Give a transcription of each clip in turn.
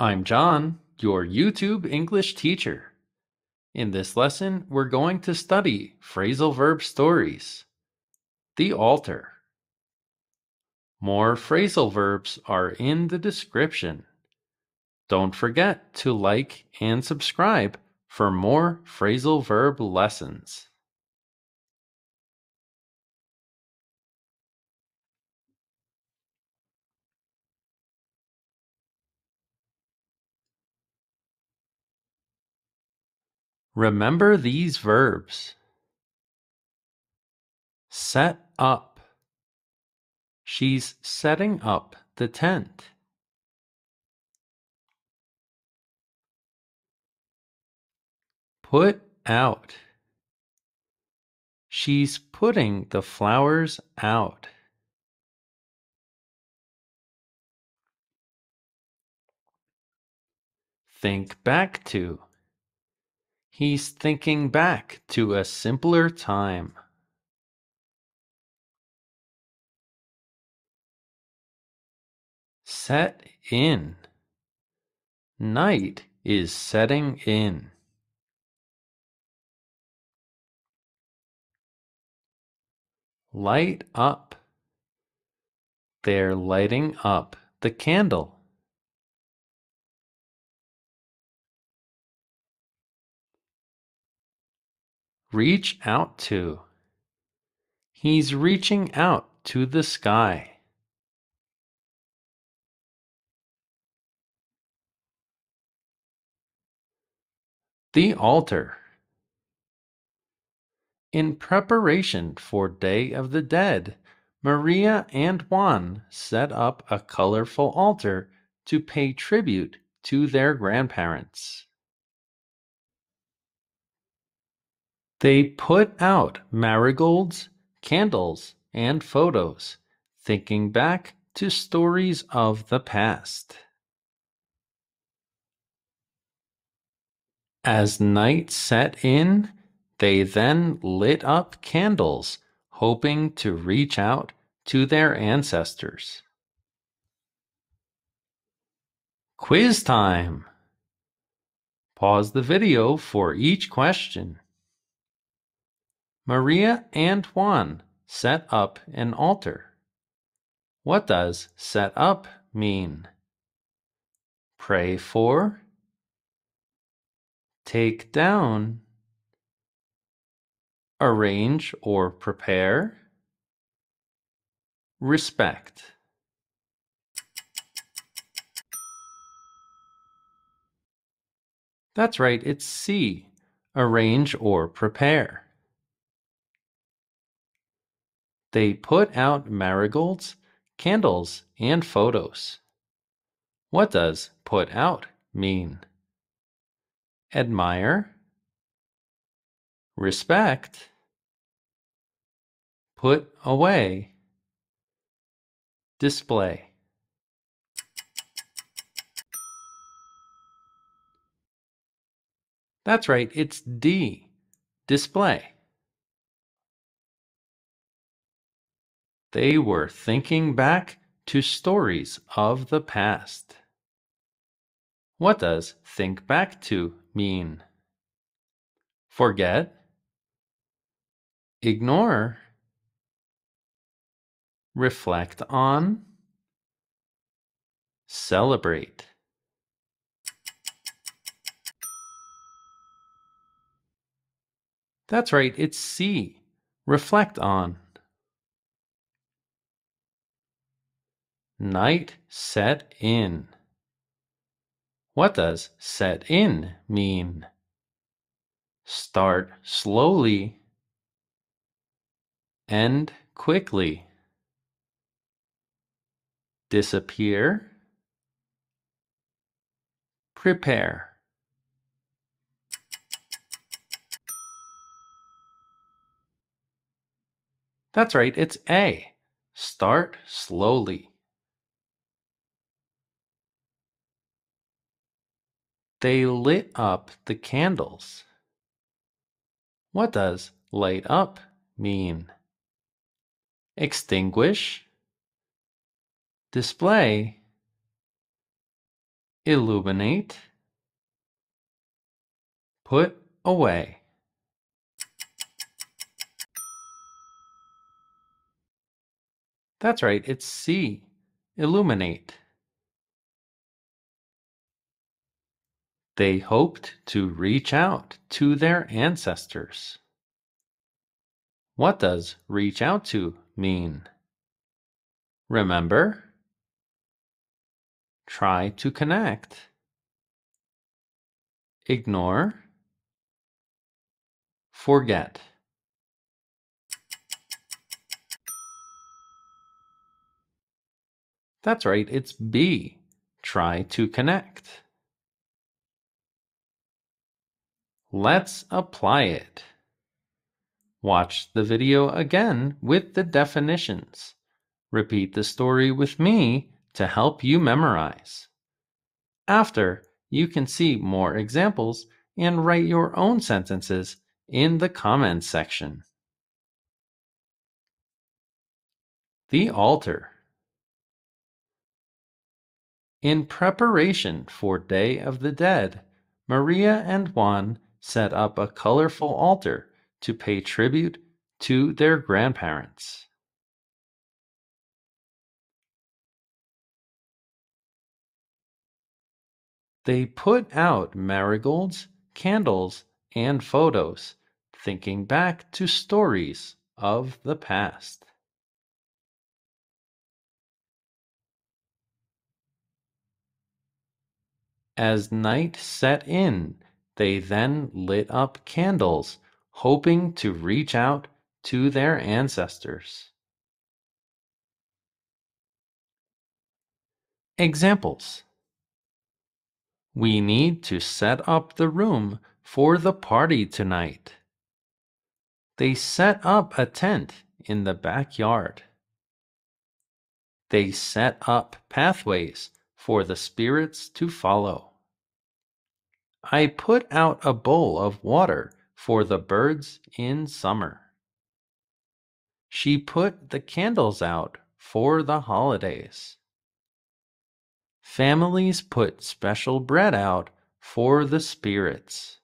I'm John, your YouTube English teacher. In this lesson, we're going to study phrasal verb stories. The Altar. More phrasal verbs are in the description. Don't forget to like and subscribe for more phrasal verb lessons. Remember these verbs. Set up. She's setting up the tent. Put out. She's putting the flowers out. Think back to. He's thinking back to a simpler time. Set in. Night is setting in. Light up. They're lighting up the candle. Reach out to. He's reaching out to the sky. The altar. In preparation for Day of the Dead, Maria and Juan set up a colorful altar to pay tribute to their grandparents. They put out marigolds, candles, and photos, thinking back to stories of the past. As night set in, they then lit up candles, hoping to reach out to their ancestors. Quiz time! Pause the video for each question. Maria and Juan set up an altar. What does set up mean? Pray for, take down, arrange or prepare, respect. That's right, it's C, arrange or prepare. They put out marigolds, candles, and photos. What does put out mean? Admire, respect, put away, display. That's right, it's D, display. They were thinking back to stories of the past. What does think back to mean? Forget, ignore, reflect on, celebrate. That's right, it's C, reflect on. Night set in. What does set in mean? Start slowly, end quickly, disappear, prepare. That's right, it's A, start slowly. They lit up the candles. What does light up mean? Extinguish, display, illuminate, put away. That's right, it's C, illuminate. They hoped to reach out to their ancestors. What does reach out to mean? Remember, try to connect, ignore, forget. That's right, it's B, try to connect. Let's apply it. Watch the video again with the definitions. Repeat the story with me to help you memorize. After, you can see more examples and write your own sentences in the comments section. The Altar. In preparation for Day of the Dead, Maria and Juan set up a colorful altar to pay tribute to their grandparents. They put out marigolds, candles, and photos, thinking back to stories of the past. As night set in, they then lit up candles, hoping to reach out to their ancestors. Examples: we need to set up the room for the party tonight. They set up a tent in the backyard. They set up pathways for the spirits to follow. I put out a bowl of water for the birds in summer. She put the candles out for the holidays. Families put special bread out for the spirits.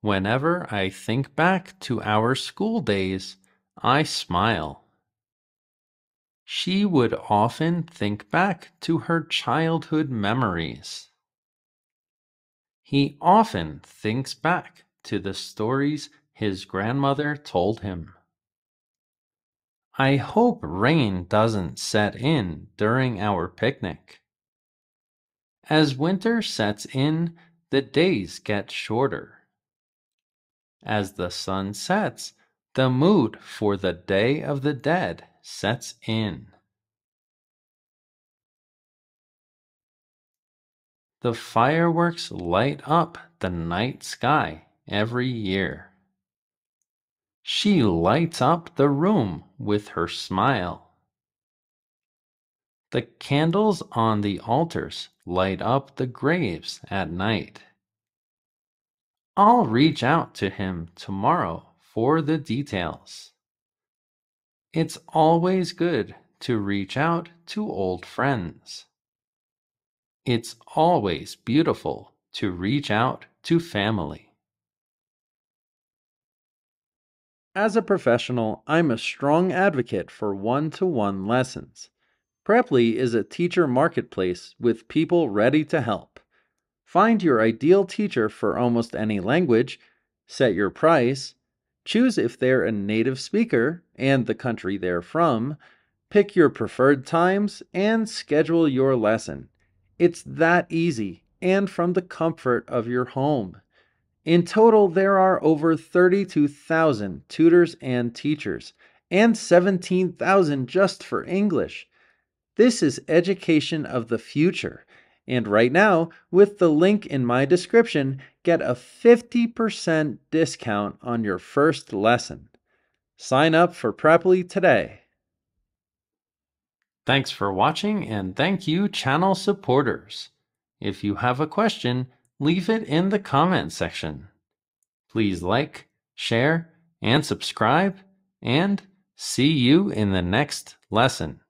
Whenever I think back to our school days, I smile. She would often think back to her childhood memories. He often thinks back to the stories his grandmother told him. I hope rain doesn't set in during our picnic. As winter sets in, the days get shorter. As the sun sets, the mood for the Day of the Dead sets in. The fireworks light up the night sky every year. She lights up the room with her smile. The candles on the altars light up the graves at night. I'll reach out to him tomorrow for the details. It's always good to reach out to old friends. It's always beautiful to reach out to family. As a professional, I'm a strong advocate for one-to-one lessons. Preply is a teacher marketplace with people ready to help. Find your ideal teacher for almost any language, set your price, choose if they're a native speaker and the country they're from, pick your preferred times, and schedule your lesson. It's that easy, and from the comfort of your home. In total, there are over 32,000 tutors and teachers, and 17,000 just for English. This is education of the future. And right now, with the link in my description, get a 50% discount on your first lesson. Sign up for Preply today. Thanks for watching, and thank you, channel supporters. If you have a question, leave it in the comment section. Please like, share, and subscribe, and see you in the next lesson.